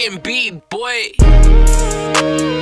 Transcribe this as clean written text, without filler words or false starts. fucking beat, boy.